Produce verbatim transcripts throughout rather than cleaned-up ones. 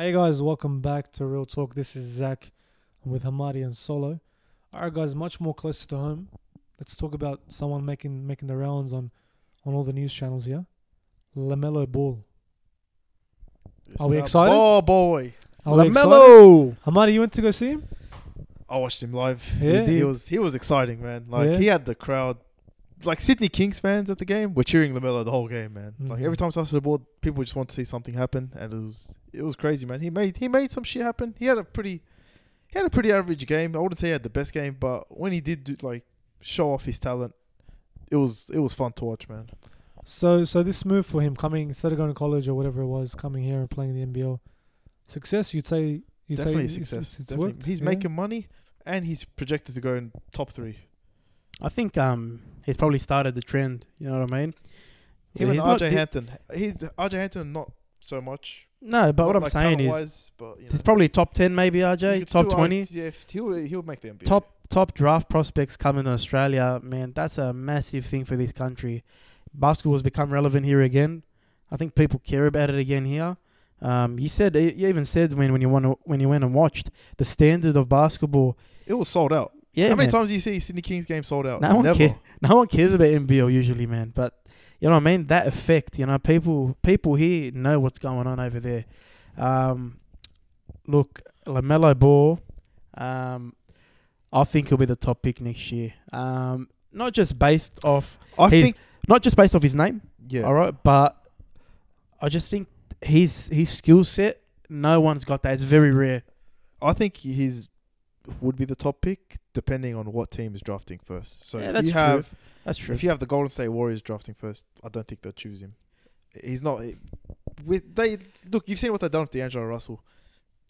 Hey guys, welcome back to Real Talk. This is Zach with Hamadi and Solo. Alright guys, much more closer to home. Let's talk about someone making making the rounds on, on all the news channels here. LaMelo Ball. It's Are we excited? Oh boy. Are LaMelo! Hamadi, you went to go see him? I watched him live. Yeah. He, he was he was exciting, man. Like yeah. he had the crowd. Like Sydney Kings fans at the game were cheering LaMelo the whole game, man. Mm-hmm. Like every time he touched the ball, people just want to see something happen, and it was it was crazy, man. He made he made some shit happen. He had a pretty he had a pretty average game. I wouldn't say he had the best game, but when he did do, like show off his talent, it was it was fun to watch, man. So so this move for him coming instead of going to college or whatever it was, coming here and playing in the N B L, success you'd say you'd definitely say success. It's, it's definitely. Worked. He's yeah. making money, and he's projected to go in top three. I think um he's probably started the trend. You know what I mean? Him and R J Hampton. He's R J Hampton not so much. No, but what I'm like saying is, wise, but, you know. He's probably top ten, maybe R J top twenty. Yeah, he'll he'll make the N B A. Top top draft prospects coming to Australia, man. That's a massive thing for this country. Basketball has become relevant here again. I think people care about it again here. Um, you said you even said when when you want when you went and watched the standard of basketball. It was sold out. Yeah, How many man. times do you see Sydney Kings game sold out? No one, Never. Care. no one cares about N B L usually, man. But you know what I mean? That effect, you know, people people here know what's going on over there. Um, look, LaMelo Ball, um, I think he'll be the top pick next year. Um, not just based off I his, think not just based off his name. Yeah. All right, but I just think his his skill set, no one's got that. It's very rare. I think he's would be the top pick depending on what team is drafting first. So yeah, if that's you have true. That's true. If you have the Golden State Warriors drafting first, I don't think they'll choose him. He's not he, with they look, you've seen what they've done with D'Angelo Russell.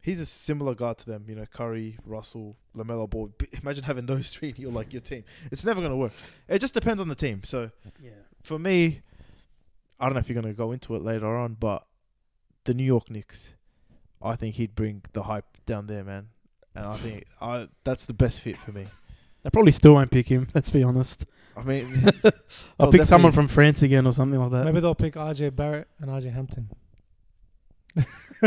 He's a similar guy to them, you know, Curry, Russell, LaMelo Ball. Imagine having those three and you're like your team. It's never going to work. It just depends on the team. So yeah. For me, I don't know if you're going to go into it later on, but the New York Knicks, I think he'd bring the hype down there, man. And I think I, that's the best fit for me. They probably still won't pick him, let's be honest. I mean... I'll pick someone from France again or something like that. Maybe they'll pick R J Barrett and R J Hampton.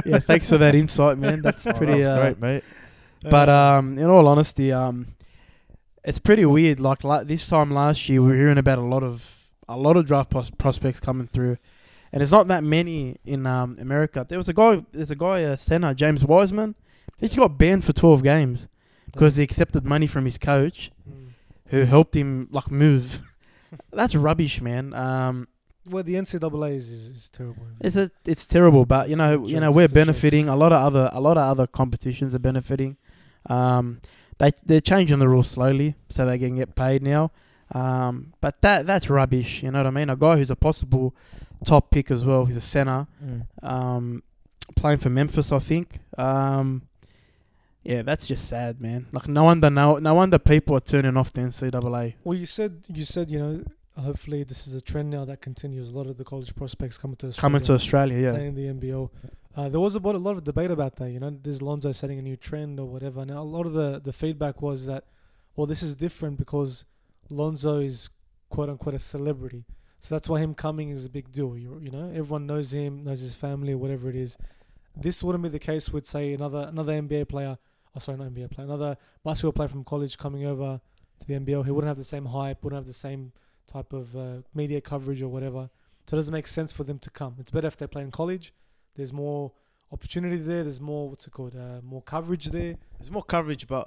Yeah, thanks for that insight, man. That's oh, pretty... That's uh, great, mate. But um, in all honesty, um, it's pretty weird. Like, like this time last year, we were hearing about a lot of a lot of draft pros prospects coming through. And it's not that many in um, America. There was a guy, there's a guy, a center, James Wiseman. He just got banned for twelve games because he accepted money from his coach mm. who helped him, like, move. That's rubbish, man. Um, well, the N C double A is, is, is terrible. It's a, it's terrible, but, you know, you know we're benefiting. A lot of other a lot of other competitions are benefiting. Um, they, they're changing the rules slowly so they can get paid now. Um, but that that's rubbish, you know what I mean? A guy who's a possible top pick as well. He's a center mm. um, playing for Memphis, I think. Um Yeah, that's just sad, man. Like no wonder, no, no wonder people are turning off the N C double A. Well, you said, you said, you know, hopefully this is a trend now that continues. A lot of the college prospects coming to Australia, coming to Australia, yeah, playing the N B L. Uh, there was a lot, a lot of debate about that. You know, is Lonzo setting a new trend or whatever? Now, a lot of the the feedback was that, well, this is different because Lonzo is quote unquote a celebrity, so that's why him coming is a big deal. You, you know, everyone knows him, knows his family, whatever it is. This wouldn't be the case with say another another N B A player. Oh, sorry, not N B A player. Another basketball player from college coming over to the N B L. He wouldn't have the same hype, wouldn't have the same type of uh, media coverage or whatever. So it doesn't make sense for them to come. It's better if they play in college. There's more opportunity there. There's more, what's it called, uh, more coverage there. There's more coverage, but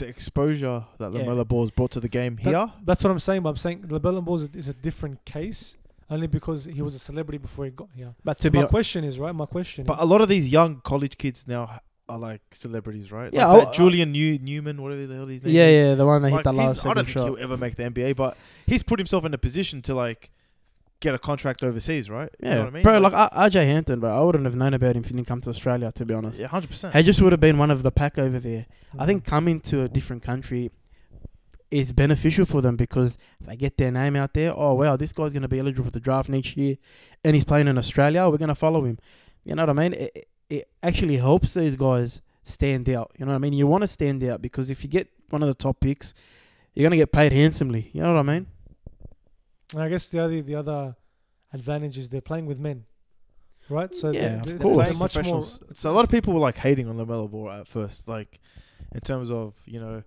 the exposure that yeah. LaMelo Ball has brought to the game that, here. That's what I'm saying, but I'm saying LaMelo Ball is, is a different case. Only because he was a celebrity before he got here. But to so be my question is, right, my question but is... But a lot of these young college kids now... are like celebrities, right? Yeah, like that Julian New Newman, whatever the hell his name. Yeah, is. yeah, the one that like hit the last. I don't think shot. he'll ever make the N B A, but he's put himself in a position to like get a contract overseas, right? Yeah, you know what I mean? bro. Like, like R J Hampton, bro. I wouldn't have known about him if he didn't come to Australia, to be honest. Yeah, hundred percent. He just would have been one of the pack over there. Mm-hmm. I think coming to a different country is beneficial for them because they get their name out there. Oh wow, this guy's going to be eligible for the draft next year, and he's playing in Australia. We're going to follow him. You know what I mean? It, it, It actually helps these guys stand out. You know what I mean? You want to stand out because if you get one of the top picks, you're going to get paid handsomely. You know what I mean? And I guess the other the other advantage is they're playing with men. right? So yeah, of course. Much more, so a lot of people were like hating on LaMelo Ball at first, like in terms of, you know,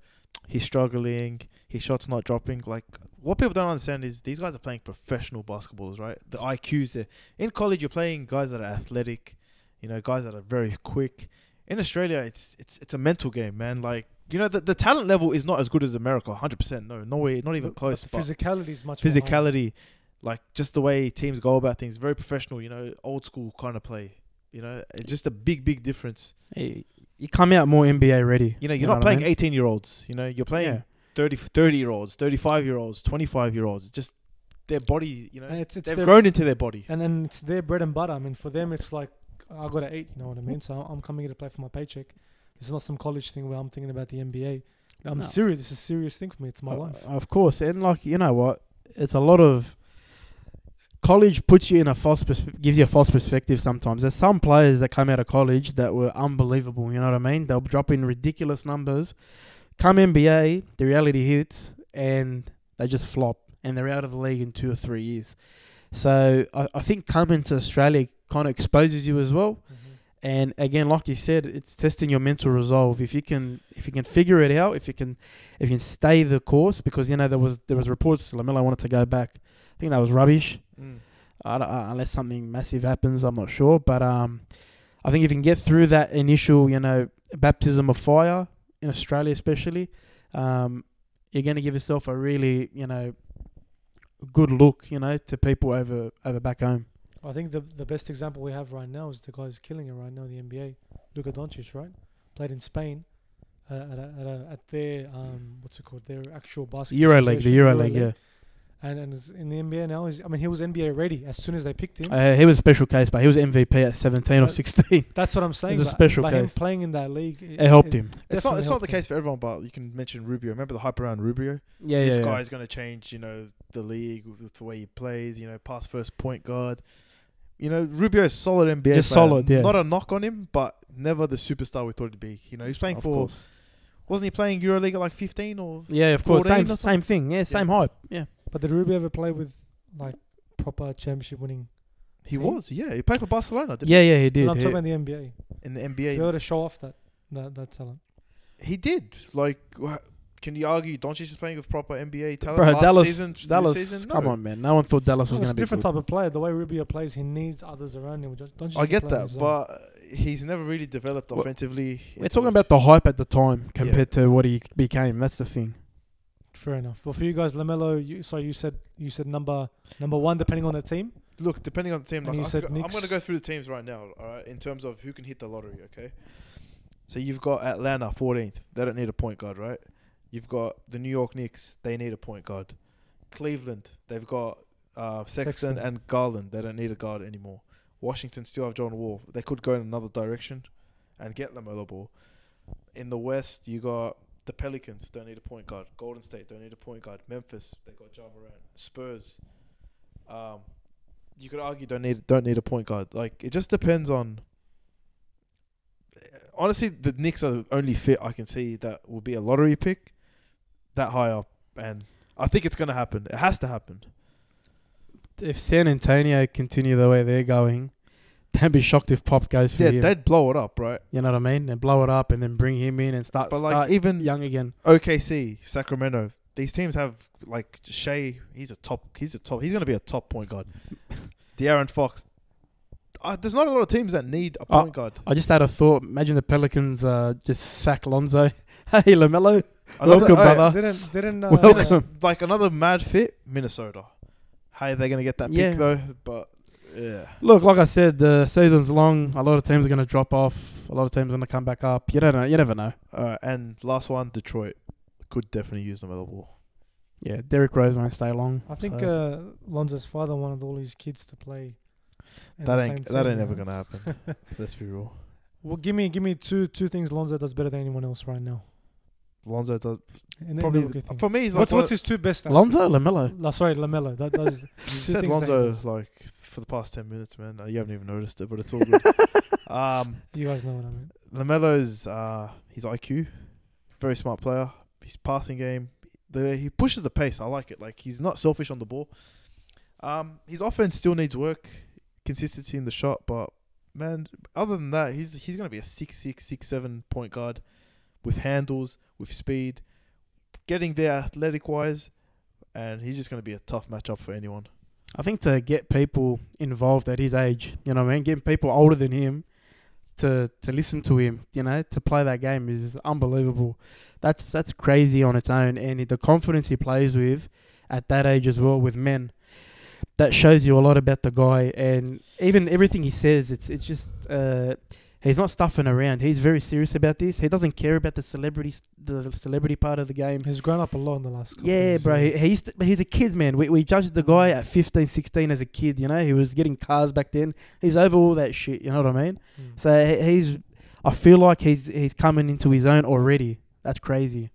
he's struggling, his shot's not dropping. Like what people don't understand is these guys are playing professional basketballers, right? The I Q's there. In college, you're playing guys that are athletic, you know, guys that are very quick. In Australia, it's it's it's a mental game, man. Like, you know, the, the talent level is not as good as America, one hundred percent. No, no way, not even but, close. But the physicality is much better. Physicality, like just the way teams go about things, very professional, you know, old school kind of play. You know, it's just a big, big difference. Hey, you come out more N B A ready. You know, you're you know not playing I mean? eighteen-year-olds. You know, you're playing yeah. thirty, thirty-year-olds, thirty-five-year-olds, twenty-five-year-olds. Just their body, you know, and it's, it's they've grown into their body. And then it's their bread and butter. I mean, for them, it's like, I got to eat, you know what I mean? So I'm coming here to play for my paycheck. This is not some college thing where I'm thinking about the N B A. I'm no. serious. This is a serious thing for me. It's my uh, life. Of course. And like, you know what? It's a lot of... College puts you in a false perspe- gives you a false perspective sometimes. There's some players that come out of college that were unbelievable, you know what I mean? They'll drop in ridiculous numbers. Come N B A, the reality hits, and they just flop. And they're out of the league in two or three years. So I, I think coming to Australia kind of exposes you as well. Mm-hmm. And again, like you said, it's testing your mental resolve. If you can, if you can figure it out, if you can, if you can stay the course, because you know there was there was reports LaMelo wanted to go back. I think that was rubbish. Mm. I don't, uh, unless something massive happens, I'm not sure. But um, I think if you can get through that initial, you know, baptism of fire in Australia, especially, um, you're going to give yourself a really, you know, good look, you know, to people over over back home. I think the the best example we have right now is the guy who's killing it right now in the N B A, Luka Doncic, right? Played in Spain uh, at a, at, a, at their um, what's it called? Their actual basketball EuroLeague, the EuroLeague, yeah. And and in the N B A now, he's, I mean, he was N B A ready as soon as they picked him. Uh, he was a special case, but he was M V P at seventeen but or sixteen. That's what I'm saying. It's a special case. Him playing in that league, it, it helped it him. It's not it's not the case him. for everyone, but you can mention Rubio. Remember the hype around Rubio? Yeah, this yeah. This guy's yeah. going to change, you know, the league with the way he plays. You know, pass first point guard. You know, Rubio is solid N B A Just player. solid, yeah. Not a knock on him, but never the superstar we thought he'd be. You know, he's playing of for... Course. Wasn't he playing EuroLeague at like fifteen or... Yeah, of course. Same, same thing. Yeah, same yeah. hype. Yeah. But did Rubio ever play with, like, proper championship-winning He team? was, yeah. He played for Barcelona, didn't yeah, he? Yeah, yeah, he did. And I'm yeah. talking about the N B A. In the N B A. So he had to show off that, that, that talent. He did. Like... Can you argue Doncic is playing with proper N B A talent Bro, last Dallas, season? Dallas, season? No. Come on, man. No one thought Dallas was going to be a different type of player. The way Rubio plays, he needs others around him. Doncic I get that, but he's never really developed well, offensively. We're talking about the hype at the time compared yeah. to what he became. That's the thing. Fair enough. Well, for you guys, LaMelo, you, sorry, you said you said number number one depending on the team? Look, depending on the team. Like I go, I'm going to go through the teams right now, all right, in terms of who can hit the lottery, okay? So you've got Atlanta, fourteenth. They don't need a point guard, right? You've got the New York Knicks. They need a point guard. Cleveland. They've got uh, Sexton, Sexton and Garland. They don't need a guard anymore. Washington still have John Wall. They could go in another direction and get LaMelo Ball. In the West, you got the Pelicans. Don't need a point guard. Golden State. Don't need a point guard. Memphis. They got Jabari. Spurs. Um, you could argue don't need don't need a point guard. Like it just depends on. Honestly, the Knicks are the only fit I can see that will be a lottery pick. That high up, and I think it's going to happen. It has to happen. If San Antonio continue the way they're going, don't be shocked if Pop goes for yeah, him. Yeah, they'd blow it up, right? You know what I mean? They'd blow it up and then bring him in and start, but start like even young again. O K C, Sacramento, these teams have like Shea. He's a top. He's a top. He's going to be a top point guard. De'Aaron Fox. Uh, there's not a lot of teams that need a point uh, guard. I just had a thought. Imagine the Pelicans uh, just sack Lonzo. Hey, LaMelo. Another, Welcome, oh, brother. Didn't, didn't, uh, Welcome. Like another mad fit, Minnesota. How are they going to get that yeah. pick, though? But, yeah. Look, like I said, the season's long. A lot of teams are going to drop off. A lot of teams are going to come back up. You don't know. You never know. All right, and last one, Detroit. Could definitely use them at the wall. Yeah, Derrick Rose won't stay long. I think so. uh, Lonzo's father wanted all his kids to play. That ain't, that ain't ever going to happen. Let's be real. Well, give me, give me two, two things Lonzo does better than anyone else right now. Lonzo does probably the, for me. He's like what's what's his two best? Stats? Lonzo, LaMelo. La, sorry, LaMelo. That does. you said Lonzo like for the past ten minutes, man. You haven't even noticed it, but it's all good. um, you guys know what I mean. LaMelo's uh, his I Q, very smart player. His passing game, the he pushes the pace. I like it. Like he's not selfish on the ball. Um, his offense still needs work. consistency in the shot, but man, other than that, he's he's going to be a six six six seven point guard with handles, with speed, getting there athletic wise, and he's just going to be a tough matchup for anyone. I think to get people involved at his age, you know what I mean, getting people older than him to to listen to him, you know, to play that game is unbelievable. That's that's crazy on its own, and the confidence he plays with at that age as well with men, that shows you a lot about the guy. And even everything he says, it's it's just uh, he's not stuffing around. He's very serious about this. He doesn't care about the celebrity the celebrity part of the game. He's grown up a lot in the last couple. Yeah, bro. He, he used to, but he's a kid, man. We we judged the guy at fifteen, sixteen as a kid. You know, he was getting cars back then. He's over all that shit. You know what I mean? Mm. So he's. I feel like he's he's coming into his own already. That's crazy.